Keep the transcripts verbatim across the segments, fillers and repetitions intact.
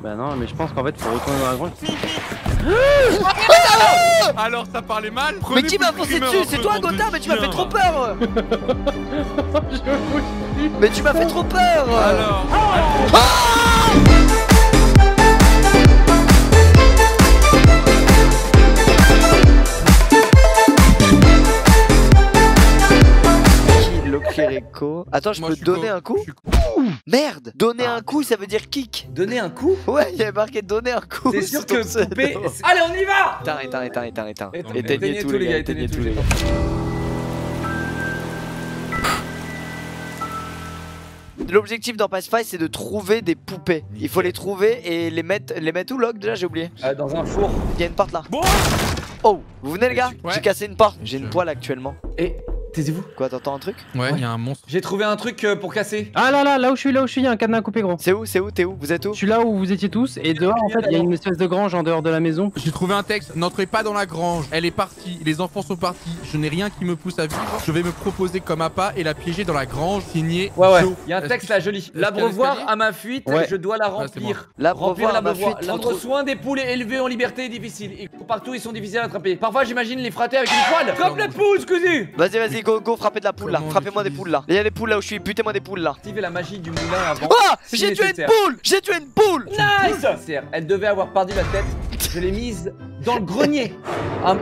Bah non, mais je pense qu'en fait faut retourner dans la grange. Alors ça parlait mal. Mais qui m'a foncé dessus? C'est toi Gotha, mais tu m'as fait trop peur. Mais tu m'as fait trop peur. Alors Kirico. Attends, je Moi, peux je donner un coup, merde. Donner ah. un coup, ça veut dire kick. Donner un coup. Ouais, il y avait marqué donner un coup. C'est sûr que couper... Allez, on y va. Éteins, éteins, éteins, éteins, éteins. Éteignez tout les gars, éteignez tout les gars. L'objectif dans Pacify, c'est de trouver des poupées. Il faut les trouver et les mettre, les mettre où, Log? Déjà, j'ai oublié. Euh, dans un four. Il y a une porte là. Bon. Oh, vous venez les gars? Ouais. J'ai cassé une porte. J'ai une poêle actuellement. Et taisez-vous. Quoi, t'entends un truc? Ouais, il ouais. y a un monstre. J'ai trouvé un truc euh, pour casser. Ah là là, là où je suis, là où je suis, il y a un cadenas coupé gros. C'est où, c'est où, t'es où? Vous êtes où? Je suis là où vous étiez tous et dehors en fait, il y a une espèce de grange en dehors de la maison. J'ai trouvé un texte, n'entrez pas dans la grange, elle est partie, les enfants sont partis, je n'ai rien qui me pousse à vivre, je vais me proposer comme appât et la piéger dans la grange, signé. Ouais ouais, il y a un texte là, joli. L'abreuvoir à ma fuite, ouais. je dois la remplir. Ah, bon. Remplir la fuite. Prendre soin des poules élevées en liberté est difficile. Et partout, ils sont difficiles à attraper. Parfois, j'imagine les frater avec une poêle. Comme les poules, Squeezie. Vas-y, vas-y. Go, go, frappez de la poule là, frappez-moi des poules là. Il y a des poules là où je suis, butez-moi des poules là. Activez la magie du moulin avant. Oh, j'ai tué une poule, j'ai tué une poule. Nice. Elle devait avoir perdu la tête, je l'ai mise dans le grenier. Ah,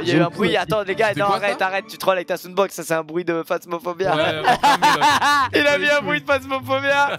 il y a eu un bruit, attends les gars, non arrête, arrête, tu trolls avec ta soundbox, ça c'est un bruit de phasmophobia. Il a mis un bruit de phasmophobia.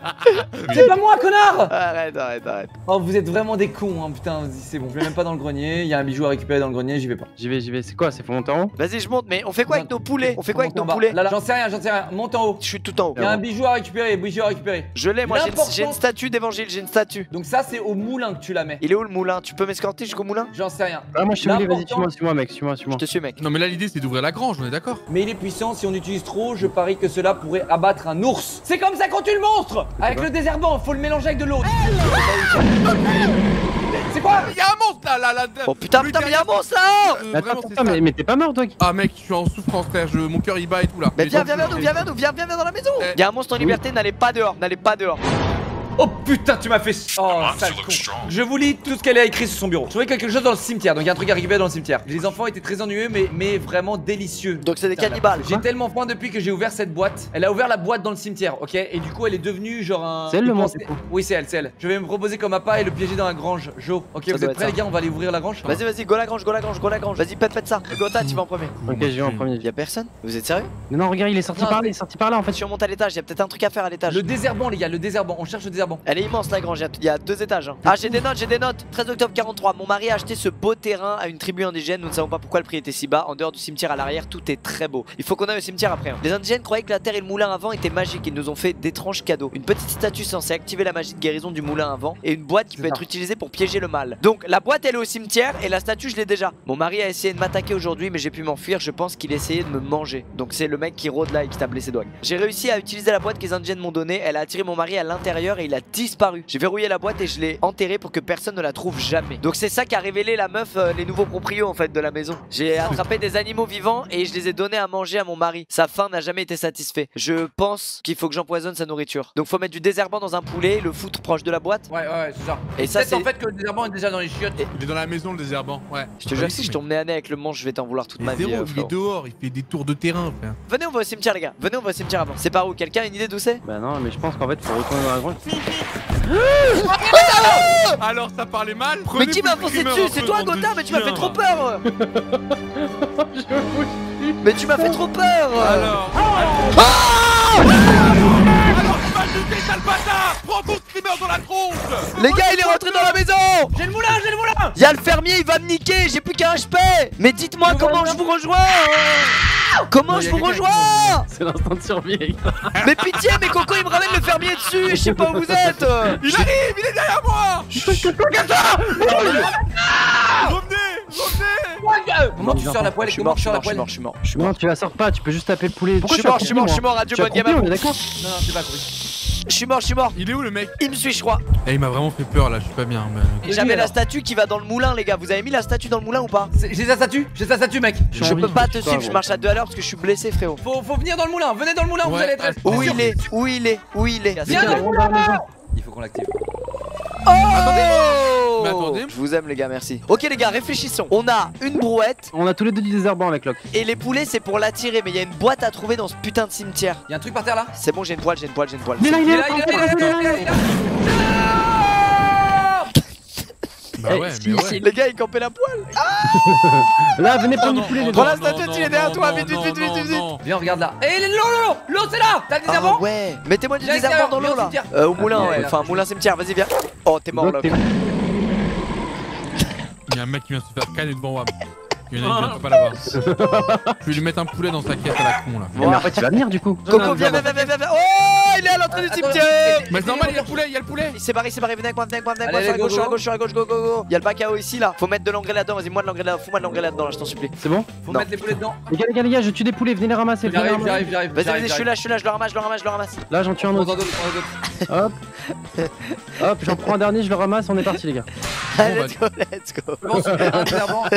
C'est pas moi, connard. Arrête, arrête, arrête. Oh, vous êtes vraiment des cons, hein, putain, c'est bon, je vais même pas dans le grenier, il y a un bijou à récupérer dans le grenier, j'y vais pas. J'y vais, j'y vais, c'est quoi, c'est pour monter en haut? Vas-y, je monte, mais on fait quoi avec nos poulets? On fait quoi avec nos poulets? J'en sais rien, j'en sais rien. Monte en haut. Je suis tout en haut. Il y a un bijou à récupérer, bijou à récupérer. Je l'ai, moi j'ai une statue d'évangile, j'ai une statue. Donc ça c'est au moulin que tu la mets. Il est où le moulin? Tu peux m'escorter jusqu'au moulin? J'en sais rien. Ah moi je suis moulé, vas-y suis-moi, suis-moi mec, suis-moi, suis-moi. Je te suis mec. Non mais là l'idée c'est d'ouvrir la grange, on est d'accord. Mais il est puissant, si on utilise trop, je parie que cela pourrait abattre un ours. C'est comme ça qu'on tue le monstre. Avec le désherbant, faut le mélanger avec de l'eau. C'est quoi? Y'a un monstre là, là, là. Oh putain, putain, mais y'a un monstre là. euh, Attends, attends, mais, mais t'es pas mort toi? Ah mec, je suis en souffrance frère, je... mon cœur il bat et tout là. Mais viens, viens vers nous, viens vers nous, viens, viens vers dans la maison. eh. Y'a un monstre en liberté, oui. n'allez pas dehors, n'allez pas dehors. Oh putain, tu m'as fait... Oh, sale con. Je vous lis tout ce qu'elle a écrit sur son bureau. Je trouvais quelque chose dans le cimetière, donc il y a un truc à récupérer dans le cimetière. Les enfants étaient très ennuyeux, mais, mais vraiment délicieux. Donc c'est des cannibales. J'ai tellement faim depuis que j'ai ouvert cette boîte. Elle a ouvert la boîte dans le cimetière, ok? Et du coup, elle est devenue genre un... C'est elle le monstre? Oui, c'est elle, c'est elle. Je vais me proposer comme appât et le piéger dans la grange. Jo, ok, ça vous êtes prêts les gars? On va aller ouvrir la grange. Vas-y, vas-y, go la grange, go la grange, go la grange. Vas-y, pète, pète ça. Gotha, tu vas en premier. Ok, je vais en premier. Y'a personne? Vous êtes sérieux? Non, non, regarde, il est sorti par là, il est sorti par là en fait. Je remonte à l'étage, y'a peut-être un truc à faire à l'étage. Le désherbant, les gars, le désherbant. On cherche le désherbant. Elle est immense la grange, il y a deux étages hein. Ah j'ai des notes, j'ai des notes. Treize octobre quarante-trois, mon mari a acheté ce beau terrain à une tribu indigène. Nous ne savons pas pourquoi le prix était si bas. En dehors du cimetière à l'arrière, tout est très beau. Il faut qu'on aille au cimetière après hein. Les indigènes croyaient que la terre et le moulin à vent étaient magiques. Ils nous ont fait d'étranges cadeaux. Une petite statue censée activer la magie de guérison du moulin à vent. Et une boîte qui peut être utilisée pour piéger le mal. Donc la boîte elle est au cimetière et la statue je l'ai déjà. Mon mari a essayé de m'attaquer aujourd'hui, mais j'ai pu m'enfuir. Je pense qu'il essayait de me manger. Donc c'est le mec qui rôde là et qui tape ses doigts. J'ai réussi à utiliser la boîte que les indigènes m'ont donnée. Elle a attiré mon mari à l'intérieur et il a disparu. J'ai verrouillé la boîte et je l'ai enterrée pour que personne ne la trouve jamais. Donc c'est ça qui a révélé la meuf, euh, les nouveaux proprios en fait de la maison. J'ai attrapé des animaux vivants et je les ai donnés à manger à mon mari. Sa faim n'a jamais été satisfaite. Je pense qu'il faut que j'empoisonne sa nourriture. Donc faut mettre du désherbant dans un poulet et le foutre proche de la boîte. Ouais ouais, ouais c'est ça. Et ça c'est en fait que le désherbant est déjà dans les chiottes. Et... Il est dans la maison le désherbant. Ouais. Je te jure que si mais... je tombe nez à nez avec le manche, je vais t'en vouloir toute et ma zéro, vie. Euh, il est dehors, il fait des tours de terrain. Frère. Venez on va au cimetière les gars. Venez on va au cimetière avant. C'est par où? Quelqu'un a une idée d'où c'est? Bah non mais je pense qu'en fait faut retourner dans la grange. Alors ça parlait mal. Prenez mais qui m'a foncé dessus? C'est toi Gotha, mais tu m'as fait trop peur. Mais tu m'as fait trop peur. Alors oh oh Alors tu m'as jeté sale bâtard. Prends ton screamer dans la tronche. Les gars il est rentré dans la maison. J'ai le moulin, j'ai le moulin. Y'a le fermier, il va me niquer, j'ai plus qu'un H P. Mais dites-moi comment je vous rejoins. Comment non, je vous rejoins? C'est l'instant de survie. Mais pitié, mes cocos, ils me ramènent le fermier dessus. Je sais pas où vous êtes. Il arrive, il est derrière moi. Revenez, revenez. Comment tu sors la poêle? Je suis mort, je suis mort, je suis mort. Je suis mort, tu la sors pas, tu peux juste taper le poulet. Je suis mort, je suis mort, je suis mort, adieu, bonne gamme. Non, non, c'est pas cool. Je suis mort, je suis mort. Il est où le mec? Il me suit, je crois. Et il m'a vraiment fait peur là, je suis pas bien. Mais... J'avais la statue qui va dans le moulin, les gars. Vous avez mis la statue dans le moulin ou pas? J'ai sa statue, j'ai sa statue, mec. Je, je peux pas te suivre, je marche à deux à l'heure parce que je suis blessé, frérot. Faut, faut venir dans le moulin, venez dans le moulin, ouais. Vous allez être. Où il est? Où il est? Où il est? Viens dans le moulin. Il faut qu'on l'active. Oh, attendez-moi. Mais attendez. Je vous aime les gars, merci. Ok les gars, réfléchissons. On a une brouette. On a tous les deux du désherbant avec Locke. Et les poulets c'est pour l'attirer, mais il y a une boîte à trouver dans ce putain de cimetière. Il y a un truc par terre là. C'est bon, j'ai une poêle, j'ai une poêle, j'ai une poêle. Mais là il est là, il est là, il est là. Bah ouais, mais ouais. Les gars ils campaient la poêle. Là venez prendre du poulet. Prends la statuette, il est derrière toi, vite vite vite vite vite. Viens regarde là. Eh l'eau l'eau l'eau c'est là. T'as le désherbant? Ouais. Mettez-moi du désherbant dans l'eau là. Euh au moulin ouais. Enfin moulin cimetière, vas-y viens. Oh t'es mort là. Il y a un mec qui vient se faire canner devant moi. Il y en a qui vient pas là-bas. Je vais lui mettre un poulet dans sa quête à la con là. Mais en fait il va venir du coup. Coco viens viens viens viens viens. Oh il est à l'entrée du cimetière. Mais c'est normal, il y a le poulet, il y a le poulet. Il s'est barré, il s'est barré, venez avec moi, venez avec moi, venez avec moi, sur la gauche, sur la gauche, go go go. Il y a le bac à eau ici là. Faut mettre de l'engrais là-dedans, vas-y moi de l'engrais là, fous-moi de l'engrais là-dedans là, je t'en supplie. C'est bon? Faut mettre les poulets dedans. Les gars les gars les gars, je tue des poulets, venez les ramasser. J'arrive, j'arrive, j'arrive. Vas-y vas-y, je suis là, je suis là, je le ramasse, je le ramasse, je le ramasse. Là j'en tue un autre. Hop. Hop, j'en prends un dernier, je le ramasse, on est parti les gars. Let's go, let's go.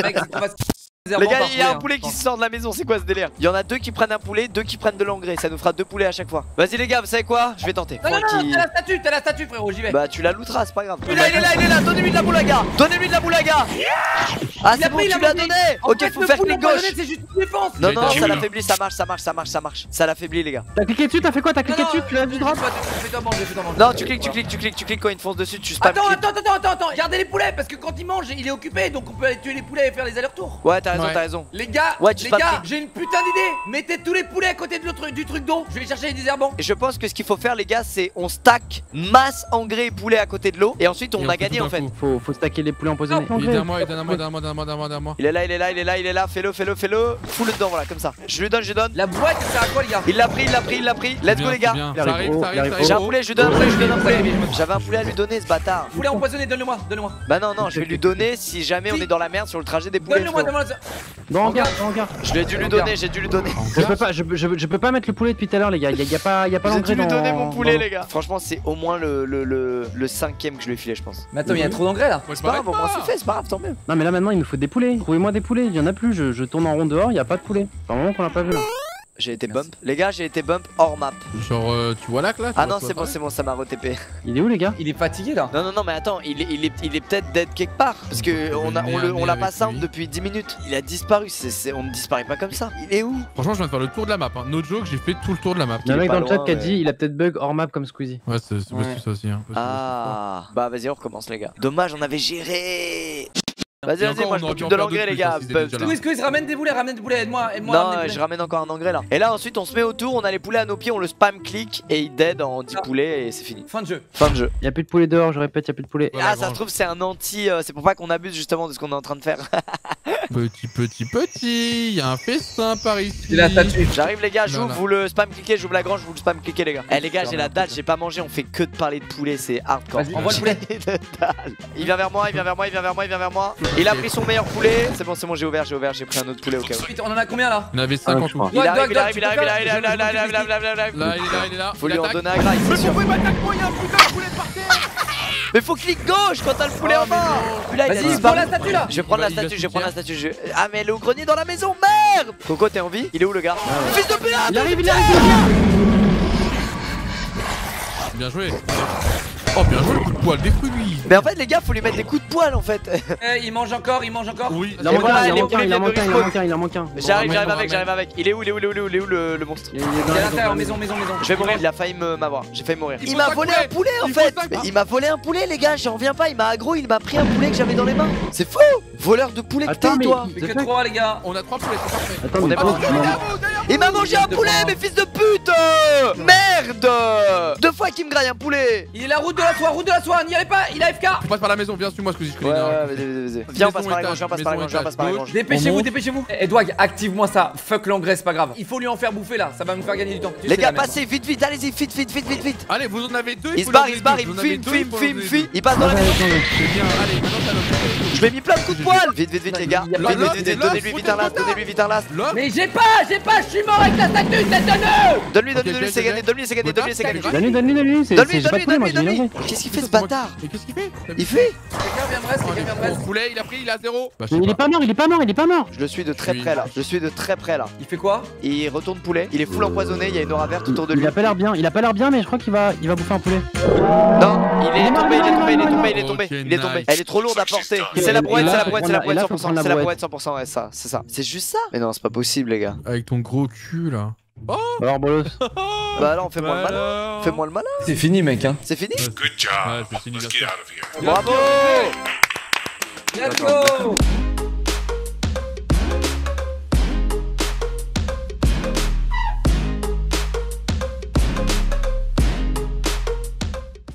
Les gars, il y a un poulet qui se sort de la maison, c'est quoi ce délire? Il y en a deux qui prennent un poulet, deux qui prennent de l'engrais, ça nous fera deux poulets à chaque fois. Vas-y les gars, vous savez quoi? Je vais tenter. Non, non, non, t'as la statue, t'as la statue frérot, j'y vais. Bah tu la louteras, c'est pas grave. Il est là, il est là, il est là, donnez-lui de la boule à gars. Donnez-lui de la boule à gars. Ah c'est bon, tu l'as donné. Ok, faut faire clic gauche. C'est juste une défense. Non, non, ça l'affaiblit, ça marche, ça marche, ça marche, ça marche. Ça l'affaiblit les gars. T'as cliqué dessus, t'as fait quoi? T'as cliqué dessus, tu l'as vu droit? Non, tu cliques, tu cliques, tu cliques, tu cliques quand il fonce dessus, tu spams. Attends, attends, attends, attends, attends, gardez les poulets parce que quand il mange, il est occupé, donc on peut aller tuer les poulets et faire les allers-retours. Ouais, t'as raison, ouais. T'as raison. Les gars, ouais, les gars, j'ai une putain d'idée. Mettez tous les poulets à côté de l'autre, du truc d'eau. Je vais aller chercher les désherbants. Et je pense que ce qu'il faut faire, les gars, c'est on stack masse engrais et poulet à côté de l'eau. Et ensuite, on, on a gagné en fait. Coup. Faut, faut stacker les poulets empoisonnés. Il est derrière moi, il est derrière moi, derrière moi, derrière moi, derrière moi. Il est là, il est là, il est là, il est là. Fais-le, fais-le, fais-le. Fous-le dedans, voilà, comme ça. Je lui donne, je lui donne. La boîte, ça à quoi, les gars? Il l'a pris, il l'a pris, il l'a pris. Let's go, les gars. J'ai un poulet, je lui donne, je lui donne un poulet. J'avais un poulet à lui donner, ce bâtard. Poulet empoisonné, donne-le-moi, donne-le-moi. Bah non, non, je vais lui donner si jamais on est dans la merde sur le trajet des poulets. Non, regarde, regarde. Je l'ai dû lui donner, j'ai dû lui donner. Je peux pas, je, je, je peux pas mettre le poulet depuis tout à l'heure, les gars. Y'a y a pas, y a pas l'engrais. J'ai dû lui donner mon poulet, les gars. Franchement, c'est au moins le, le, le, le cinquième que je lui ai filé, je pense. Mais attends, y'a trop d'engrais là. C'est pas grave, au moins c'est fait, c'est pas grave, tant mieux. Non, mais là maintenant, il nous faut des poulets. Trouvez-moi des poulets, il y en a plus. Je, je tourne en rond dehors, y'a pas de poulet. C'est un moment qu'on l'a pas vu là. J'ai été bump. Les gars, j'ai été bump hors map. Genre, euh, tu vois là, là? Ah non, c'est bon, c'est bon, ça m'a re-T P. Il est où, les gars? Il est fatigué là. Non, non, non, mais attends, il est, il est, il est peut-être dead quelque part. Parce que on l'a on on pas sound depuis dix minutes. Il a disparu, c'est, c'est, on ne disparaît pas comme ça. Il est où? Franchement, je viens de faire le tour de la map. Hein. No joke, j'ai fait tout le tour de la map. Il y a un mec dans le chat qui a dit il a peut-être bug hors map comme Squeezie. Ouais, c'est possible ça aussi. Hein. Ah, bah vas-y, on recommence, les gars. Dommage, on avait géré. Vas-y, vas-y, moi je m'occupe de l'engrais, les gars. Squeeze, Squeeze, ramène des poulets, ramène des poulets, aide-moi. Non, je ramène encore un engrais là. Et là, ensuite, on se met autour, on a les poulets à nos pieds, on le spam click et il dead en dix poulets et c'est fini. Fin de jeu. Fin de jeu. Y'a plus de poulets dehors, je répète, y'a plus de poulets. Ah, ça se trouve, c'est un anti. C'est pour pas qu'on abuse justement de ce qu'on est en train de faire. Petit, petit, petit, y'a un festin par ici. J'arrive, les gars, j'ouvre, vous le spam cliquez, j'ouvre la grange, vous le spam cliquez, les gars. Eh, les gars, j'ai la dalle, j'ai pas mangé, on fait que de parler de poulet, c'est hardcore. Envoie le poulet. Il vient vers moi, il vient vers moi, il vient vers moi, il vient vers moi. Il a pris son meilleur poulet. C'est bon, c'est bon, j'ai ouvert, j'ai ouvert, j'ai pris un autre poulet au cas où. On en a combien là? On avait cinquante. Il arrive, il arrive, il arrive, il arrive, il arrive, il arrive, il arrive, il arrive, il arrive. Faut lui en donner un graille. Mais pourquoi il m'attaque moi? Il y a un putain de poulet par terre. Mais faut clic gauche quand t'as le poulet en main. Vas-y, prends la statue là. Je vais prendre la statue, je vais prendre la statue. Ah, mais elle est au grenier dans la maison, merde. Coco, t'es en vie? Il est où le gars? Fils de pute! Il arrive, il arrive. Bien joué. Oh bien joué le coup de poil, détruis lui. Mais en fait les gars faut lui mettre des coups de poil en fait. euh, Il mange encore, il mange encore. Oui. Il en manque un, il en manque un, il en manque un, il en manque un. J'arrive, j'arrive avec, j'arrive avec. Il est où, il est où, il est où, il est où le, le monstre? Il est à l'intérieur, maison, maison, maison. Je vais mourir, il a failli m'avoir, j'ai failli mourir. Il m'a volé un poulet en fait. Il m'a volé un poulet les gars, j'en reviens pas, il m'a aggro, il m'a pris un poulet que j'avais dans les mains. C'est fou. Voleur de poulet que t'es toi. Mais que trois les gars, on a trois poulets, c'est parfait. On est pas. Il m'a mangé un poulet, mes fils de pute. Merde. Deux fois qu'il me graille un poulet. Il est la route de la soie, route de la soie, n'y allez pas, il a F K. On passe par la maison, viens sur moi ce que je dis. Ouais, viens, on passe par la grange, on passe par la grange, on passe par la grange. Dépêchez-vous, dépêchez-vous. Edwag, active-moi ça, fuck l'engrais, c'est pas grave. Il faut lui en faire bouffer là, ça va me faire gagner du temps. Les gars, passez vite, vite, allez-y, vite, vite, vite, vite, vite. Allez, vous en avez deux. Il se barre, il se barre, il fume, fume, fume, fume. Il passe dans la maison. Je m'ai mis plein de coups de poil. Vite, vite, vite, les gars. Donnez-lui vite un last, donnez-lui vite un last. Mais j'ai pas, j'ai pas, je suis mort avec la statue, c'est donnez-lui, donne-lui, c'est gagné, donne-lui, c'est gagné, donne-lui, c'est gagné. Donne-lui, donne-lui, donne-lui, donne-lui. Qu'est-ce qu'il fait ce bâtard? bâtard. Mais qu'est-ce qu'il fait? Il fait Quelqu'un vient de reste, quelqu'un vient de reste. Poulet, il a pris, il a zéro. Il est pas mort, il est pas mort, il est pas mort. Je le suis de très près là. Je suis de très près là. Il fait quoi? Il retourne poulet. Il est full empoisonné, il y a une aura verte autour de lui. Il a pas l'air bien, il a pas l'air bien, mais je crois qu'il va, il va bouffer un poulet. Non, il est tombé, il est tombé, il est tombé, il est tombé, il est tombé. Elle est trop lourde à porter. C'est la brouette, c'est la brouette, c'est la brouette cent pour cent. C'est la brouette cent pour cent, ouais, ça, c'est ça. C'est juste ça. Mais non, c'est pas possible les gars. Avec ton gros cul là. Oh alors bolos. Bah alors fais-moi le malin. Fais-moi le malin. C'est fini mec hein. C'est fini. Good job. Ouais, fini. Bravo. Let's go.